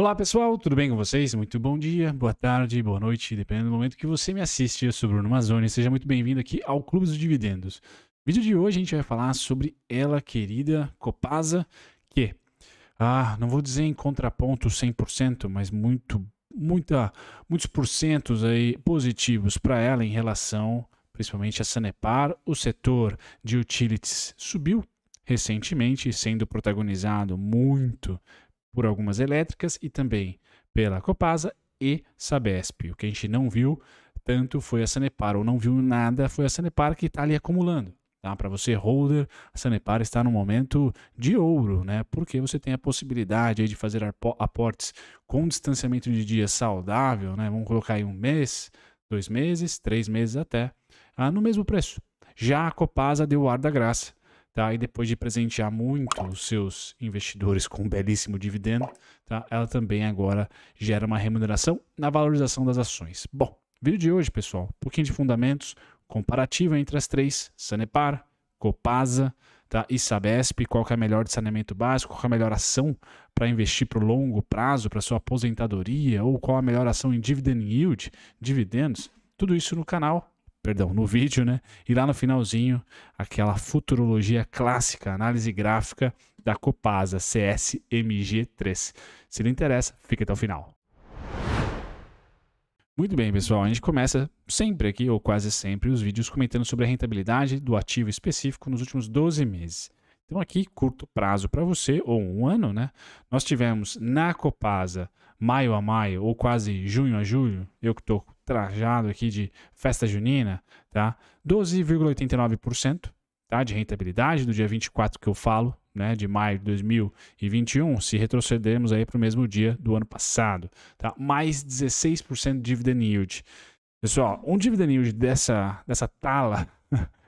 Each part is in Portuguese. Olá pessoal, tudo bem com vocês? Muito bom dia, boa tarde, boa noite, dependendo do momento que você me assiste. Eu sou Bruno Mazzoni, seja muito bem-vindo aqui ao Clube dos Dividendos. No vídeo de hoje a gente vai falar sobre ela querida Copasa, que, não vou dizer em contraponto 100%, mas muitos porcentos aí positivos para ela em relação, principalmente a Sanepar. O setor de utilities subiu recentemente, sendo protagonizado muito por algumas elétricas e também pela Copasa e Sabesp. O que a gente não viu tanto foi a Sanepar, ou não viu nada, foi a Sanepar, que está ali acumulando. Tá? Para você, holder, a Sanepar está num momento de ouro, né? Porque você tem a possibilidade aí de fazer aportes com distanciamento de dia saudável, né? Vamos colocar aí um mês, 2 meses, 3 meses até, no mesmo preço. Já a Copasa deu o ar da graça. Tá? E depois de presentear muito os seus investidores com um belíssimo dividendo, tá? Ela também agora gera uma remuneração na valorização das ações. Bom, vídeo de hoje, pessoal, um pouquinho de fundamentos, comparativa entre as três, Sanepar, Copasa, tá? E Sabesp, qual que é a melhor de saneamento básico, qual que é a melhor ação para investir para o longo prazo, para sua aposentadoria, ou qual a melhor ação em dividend yield, dividendos, tudo isso no canal. Perdão, no vídeo, né? E lá no finalzinho, aquela futurologia clássica, análise gráfica da Copasa CSMG3. Se lhe interessa, fica até o final. Muito bem, pessoal. A gente começa sempre aqui, ou quase sempre, os vídeos comentando sobre a rentabilidade do ativo específico nos últimos 12 meses. Então aqui, curto prazo para você, ou um ano, né? Nós tivemos na Copasa, maio a maio, ou quase junho a julho, eu que estou trajado aqui de festa junina, tá? 12,89%, tá? De rentabilidade do dia 24 que eu falo, né? De maio de 2021, se retrocedermos aí para o mesmo dia do ano passado, tá? Mais 16% de dividend yield. Pessoal, um dividend yield dessa tala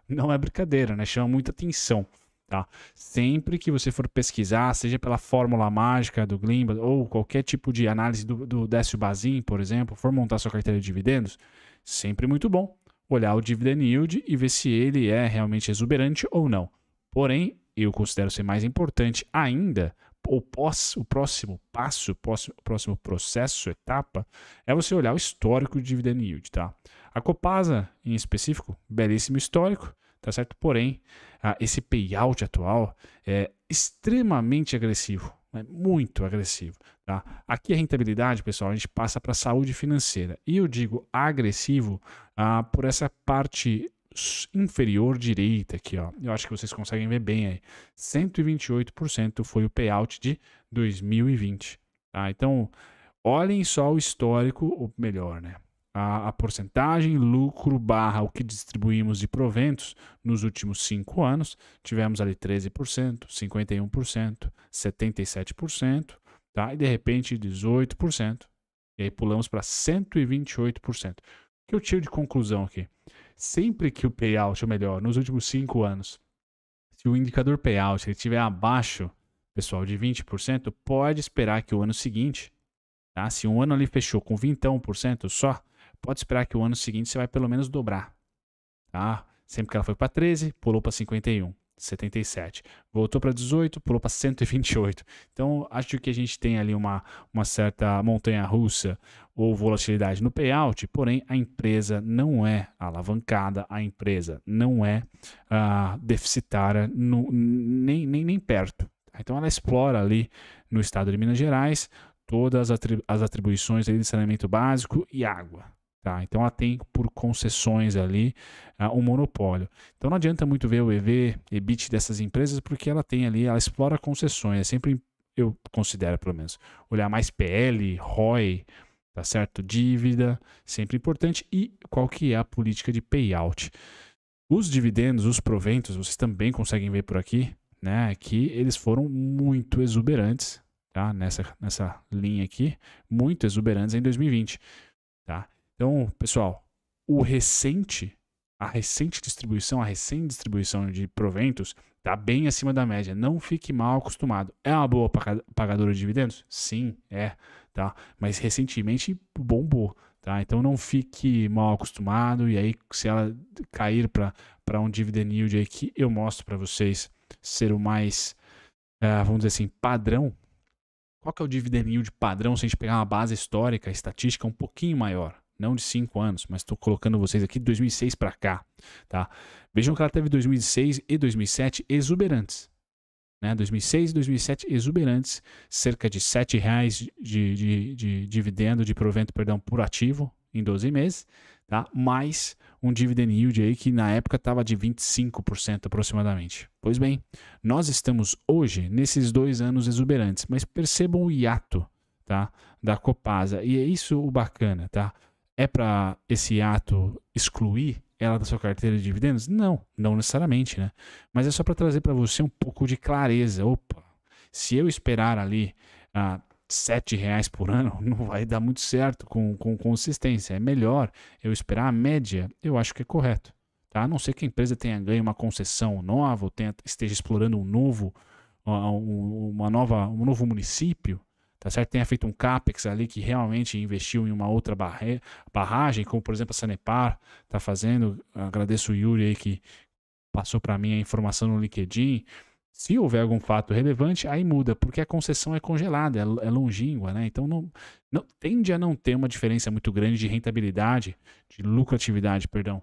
não é brincadeira, né? Chama muita atenção. Tá? Sempre que você for pesquisar, seja pela fórmula mágica do Glimba ou qualquer tipo de análise do Décio Bazin, por exemplo, for montar sua carteira de dividendos, sempre muito bom olhar o dividend yield e ver se ele é realmente exuberante ou não. Porém, eu considero ser mais importante ainda, o próximo passo, o próximo processo, etapa, é você olhar o histórico de dividend yield. Tá? A Copasa, em específico, belíssimo histórico. Tá certo? Porém, esse payout atual é extremamente agressivo, né? Muito agressivo. Tá? Aqui a rentabilidade, pessoal, a gente passa para a saúde financeira. E eu digo agressivo por essa parte inferior direita aqui. Ó. Eu acho que vocês conseguem ver bem aí. 128% foi o payout de 2020. Tá? Então, olhem só o histórico, ou melhor, né? A porcentagem, lucro, barra, o que distribuímos de proventos nos últimos 5 anos, tivemos ali 13%, 51%, 77%, tá? E de repente 18%, e aí pulamos para 128%. O que eu tiro de conclusão aqui? Sempre que o payout, ou melhor, nos últimos 5 anos, se o indicador payout estiver abaixo, pessoal, de 20%, pode esperar que o ano seguinte, tá? Se um ano ali fechou com 21% só, pode esperar que o ano seguinte você vai pelo menos dobrar. Tá? Sempre que ela foi para 13, pulou para 51, 77. Voltou para 18, pulou para 128. Então, acho que a gente tem ali uma certa montanha-russa ou volatilidade no payout, porém a empresa não é alavancada, a empresa não é deficitária nem perto. Então, ela explora ali no estado de Minas Gerais todas as atribuições ali de saneamento básico e água. Tá? Então, ela tem por concessões ali um monopólio. Então, não adianta muito ver o EV, EBIT dessas empresas, porque ela tem ali, ela explora concessões. É sempre, eu considero pelo menos, olhar mais PL, ROI, tá certo? Dívida, sempre importante. E qual que é a política de payout? Os dividendos, os proventos, vocês também conseguem ver por aqui, né? Que eles foram muito exuberantes, tá? Nessa linha aqui, muito exuberantes em 2020. Tá? Então, pessoal, a recente distribuição de proventos está bem acima da média. Não fique mal acostumado. É uma boa pagadora de dividendos? Sim, é. Tá? Mas recentemente bombou. Tá? Então, não fique mal acostumado. E aí, se ela cair para um dividend yield aí que eu mostro para vocês ser o mais, vamos dizer assim, padrão, Qual que é o dividend yield padrão se a gente pegar uma base histórica, estatística um pouquinho maior? Não de 5 anos, mas estou colocando vocês aqui de 2006 para cá. Tá? Vejam que ela teve 2006 e 2007 exuberantes. Né? 2006 e 2007 exuberantes, cerca de R$7 de dividendo, de provento, perdão, por ativo em 12 meses, tá? Mais um dividend yield aí que na época estava de 25% aproximadamente. Pois bem, nós estamos hoje nesses 2 anos exuberantes, mas percebam o hiato, tá? Da Copasa, e é isso o bacana, tá? É para esse hiato excluir ela da sua carteira de dividendos? Não, não necessariamente, né? Mas é só para trazer para você um pouco de clareza. Opa, se eu esperar ali a R$7 por ano, não vai dar muito certo com consistência. É melhor eu esperar a média, eu acho que é correto. Tá? A não ser que a empresa tenha ganho uma concessão nova, ou esteja explorando um novo município, tá certo? Tenha feito um CAPEX ali que realmente investiu em uma outra barragem, como por exemplo a Sanepar está fazendo. Agradeço o Yuri aí que passou para mim a informação no LinkedIn. Se houver algum fato relevante, aí muda, porque a concessão é congelada, é longínqua, né? Então não tende a não ter uma diferença muito grande de rentabilidade, de lucratividade, perdão,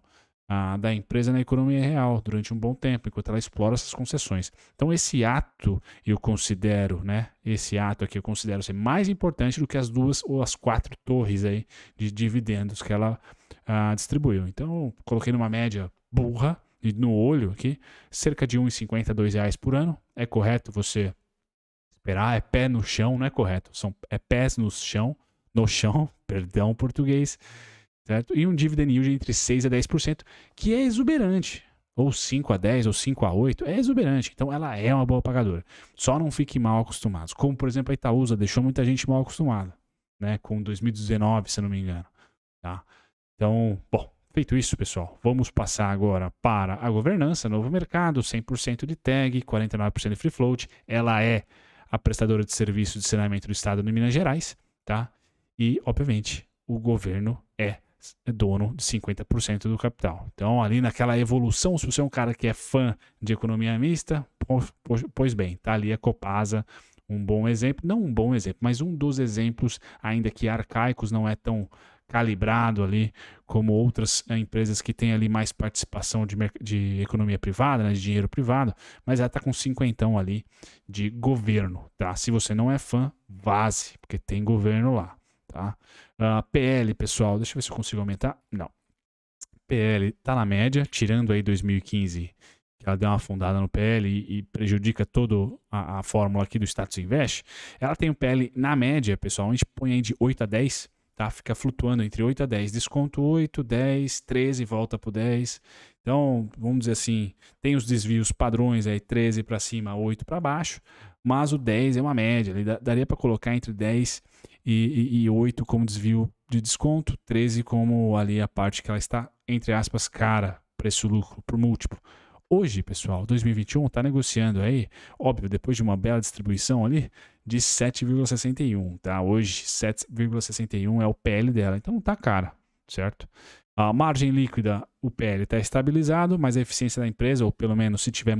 da empresa na economia real durante um bom tempo, enquanto ela explora essas concessões. Então esse ato eu considero, né? Esse ato aqui eu considero ser mais importante do que as 2 ou as 4 torres aí de dividendos que ela distribuiu. Então coloquei numa média burra e no olho aqui, cerca de R$1,50 a R$2 por ano. É correto você esperar, é pé no chão, não é correto, é pés no chão, perdão, português. Certo? E um dividend yield entre 6% a 10%, que é exuberante, ou 5% a 10%, ou 5% a 8%, é exuberante. Então ela é uma boa pagadora. Só não fique mal acostumado. Como, por exemplo, a Itaúsa deixou muita gente mal acostumada, né? Com 2019, se não me engano. Tá? Então, bom, feito isso, pessoal, vamos passar agora para a governança, novo mercado, 100% de tag, 49% de free float. Ela é a prestadora de serviço de saneamento do estado de Minas Gerais, tá? E, obviamente, o governo é dono de 50% do capital. Então, ali naquela evolução, se você é um cara que é fã de economia mista, pois bem, tá ali a Copasa, um bom exemplo, não um bom exemplo, mas um dos exemplos, ainda que arcaicos, não é tão calibrado ali como outras empresas que têm ali mais participação de economia privada, né, de dinheiro privado, mas ela está com 50% ali de governo, tá? Se você não é fã, vaze, porque tem governo lá. Tá? PL, pessoal, deixa eu ver se eu consigo aumentar. Não, PL tá na média, tirando aí 2015, que ela deu uma afundada no PL e prejudica toda a fórmula aqui do Status Invest. Ela tem um PL na média, pessoal, a gente põe aí de 8 a 10, tá? Fica flutuando entre 8 a 10, desconto 8, 10, 13, volta pro 10. Então, vamos dizer assim, tem os desvios padrões aí, 13 para cima, 8 para baixo, mas o 10 é uma média, daria para colocar entre 10 e 8 como desvio de desconto, 13 como ali a parte que ela está, entre aspas, cara, preço-lucro por múltiplo. Hoje, pessoal, 2021 está negociando aí, óbvio, depois de uma bela distribuição ali, de 7,61, tá? Hoje, 7,61 é o PL dela, então não tá cara, certo? A margem líquida, o PL está estabilizado, mas a eficiência da empresa, ou pelo menos se tiver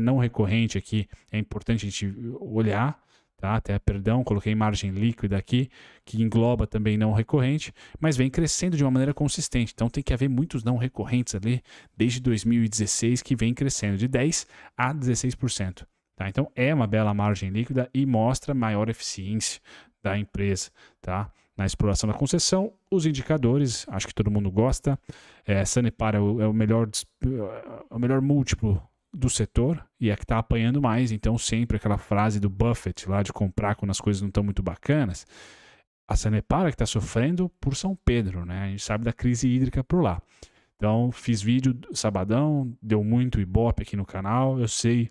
não recorrente aqui, é importante a gente olhar, tá? Até, perdão, coloquei margem líquida aqui, que engloba também não recorrente, mas vem crescendo de uma maneira consistente. Então tem que haver muitos não recorrentes ali, desde 2016, que vem crescendo de 10% a 16%. Tá? Então é uma bela margem líquida e mostra maior eficiência da empresa, tá? Na exploração da concessão, os indicadores, acho que todo mundo gosta. Sanepar é o melhor múltiplo do setor e é que está apanhando mais, então sempre aquela frase do Buffett lá de comprar quando as coisas não estão muito bacanas. A Sanepar é que está sofrendo por São Pedro, né? A gente sabe da crise hídrica por lá. Então fiz vídeo sabadão, deu muito ibope aqui no canal, eu sei,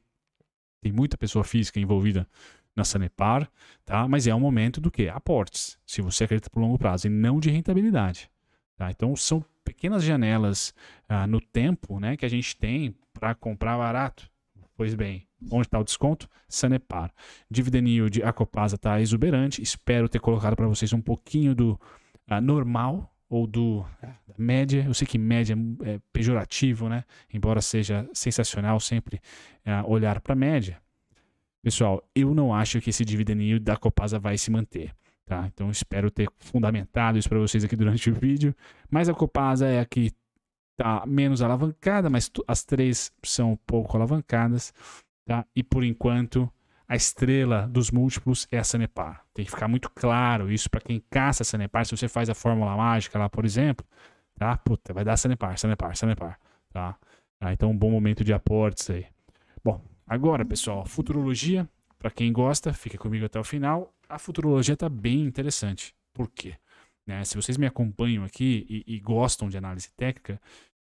tem muita pessoa física envolvida na Sanepar, tá? Mas é um momento do que? Aportes, se você acredita por longo prazo, e não de rentabilidade. Tá? Então são pequenas janelas no tempo, né, que a gente tem para comprar barato. Pois bem, onde está o desconto? Sanepar. Dividend yield, a Copasa está exuberante. Espero ter colocado para vocês um pouquinho do normal ou da média. Eu sei que média é pejorativo, né? Embora seja sensacional sempre olhar para a média. Pessoal, eu não acho que esse dividend yield da Copasa vai se manter, tá? Então espero ter fundamentado isso para vocês aqui durante o vídeo. Mas a Copasa é a que tá menos alavancada, mas as três são pouco alavancadas, tá? E por enquanto a estrela dos múltiplos é a Sanepar. Tem que ficar muito claro isso para quem caça a Sanepar. Se você faz a fórmula mágica lá, por exemplo, tá? Puta, vai dar Sanepar, Sanepar, Sanepar, tá? Ah, então um bom momento de aportes aí. Bom, agora pessoal, futurologia, para quem gosta, fica comigo até o final. A futurologia tá bem interessante. Por quê? Né? Se vocês me acompanham aqui e gostam de análise técnica,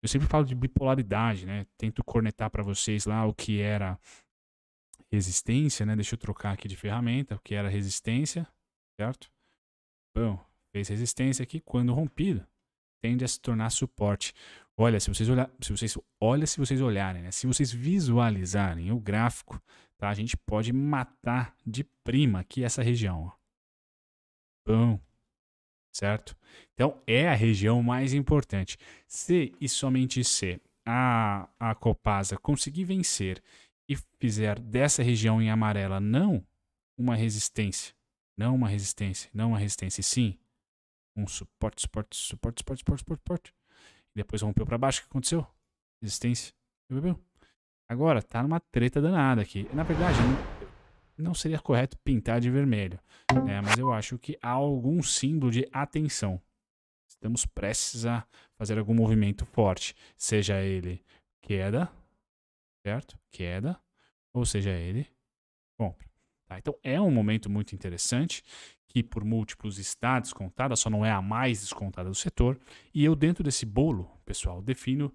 eu sempre falo de bipolaridade, né? Tento cornetar para vocês lá o que era resistência, né? Deixa eu trocar aqui de ferramenta, o que era resistência, certo? Bom, fez resistência aqui, quando rompido, tende a se tornar suporte. Olha, se vocês olharem, né? Se vocês visualizarem o gráfico, tá? A gente pode matar de prima aqui essa região, ó. Bom, certo? Então é a região mais importante. Se e somente se a Copasa conseguir vencer e fizer dessa região em amarela não uma resistência, não uma resistência, não uma resistência, sim um suporte, suporte, suporte, suporte, suporte, suporte, suporte. E depois rompeu para baixo, o que aconteceu? Resistência. Agora tá numa treta danada aqui. Na verdade, não seria correto pintar de vermelho, né? Mas eu acho que há algum símbolo de atenção. Estamos prestes a fazer algum movimento forte, seja ele queda, certo? Queda, ou seja ele compra. Tá, então é um momento muito interessante, que por múltiplos está descontada, só não é a mais descontada do setor. E eu dentro desse bolo, pessoal, defino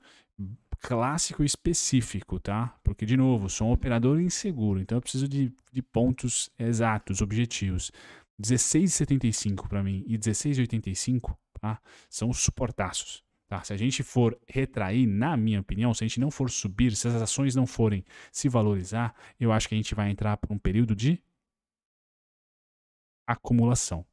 clássico e específico, tá? Porque, de novo, sou um operador inseguro, então eu preciso de pontos exatos, objetivos. 16,75 para mim e 16,85, tá? São os suportaços. Tá? Se a gente for retrair, na minha opinião, se a gente não for subir, se as ações não forem se valorizar, eu acho que a gente vai entrar por um período de acumulação,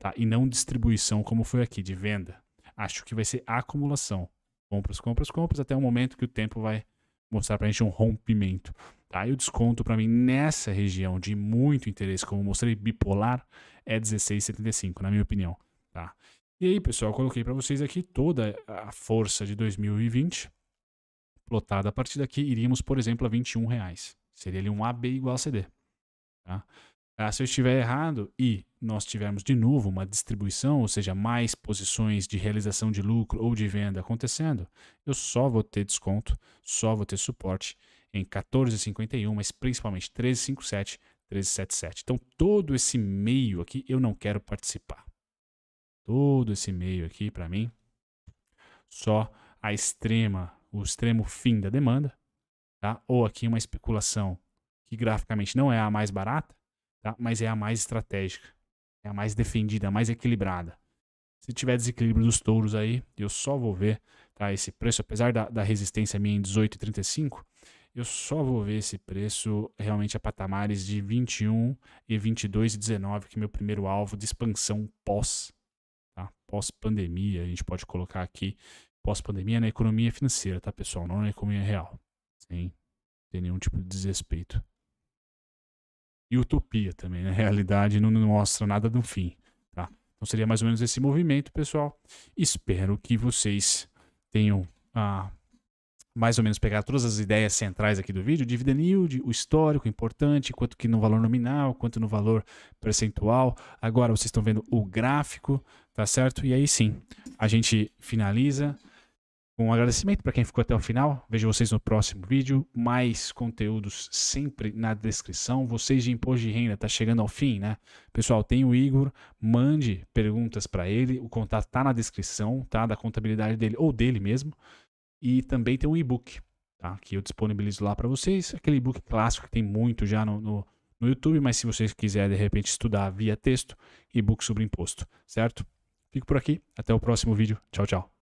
tá? E não distribuição como foi aqui, de venda. Acho que vai ser acumulação. Compras, compras, compras, até o momento que o tempo vai mostrar pra gente um rompimento, tá? E o desconto pra mim nessa região de muito interesse, como eu mostrei, bipolar, é 16,75, na minha opinião, tá? E aí, pessoal, eu coloquei para vocês aqui toda a força de 2020 plotada. A partir daqui, iríamos, por exemplo, a R$21. Seria ali um AB igual a CD, tá? Se eu estiver errado e nós tivermos de novo uma distribuição, ou seja, mais posições de realização de lucro ou de venda acontecendo, eu só vou ter desconto, só vou ter suporte em 14,51, mas principalmente 13,57, 13,77. Então todo esse meio aqui eu não quero participar. Todo esse meio aqui para mim, só a extrema, o extremo fim da demanda, tá? Ou aqui uma especulação que graficamente não é a mais barata, tá? Mas é a mais estratégica, é a mais defendida, a mais equilibrada. Se tiver desequilíbrio dos touros aí, eu só vou ver, tá? Esse preço, apesar da resistência minha em 18,35, eu só vou ver esse preço realmente a patamares de 21 e 22,19, que é meu primeiro alvo de expansão pós, tá? Pós-pandemia, a gente pode colocar aqui, pós-pandemia na economia financeira, tá, pessoal? Não na economia real, sem ter nenhum tipo de desrespeito. E utopia também, né? A realidade não mostra nada do fim, tá? Então seria mais ou menos esse movimento, pessoal. Espero que vocês tenham mais ou menos pegado todas as ideias centrais aqui do vídeo. Dividend yield, o histórico, importante, quanto que no valor nominal, quanto no valor percentual. Agora vocês estão vendo o gráfico, tá certo? E aí sim, a gente finaliza. Um agradecimento para quem ficou até o final. Vejo vocês no próximo vídeo. Mais conteúdos sempre na descrição. Vocês de imposto de renda, tá chegando ao fim, né? Pessoal, tem o Igor. Mande perguntas para ele. O contato tá na descrição, tá? Da contabilidade dele ou dele mesmo. E também tem um e-book, tá? Que eu disponibilizo lá para vocês. Aquele e-book clássico que tem muito já no YouTube. Mas se vocês quiserem, de repente, estudar via texto, e-book sobre imposto, certo? Fico por aqui. Até o próximo vídeo. Tchau, tchau.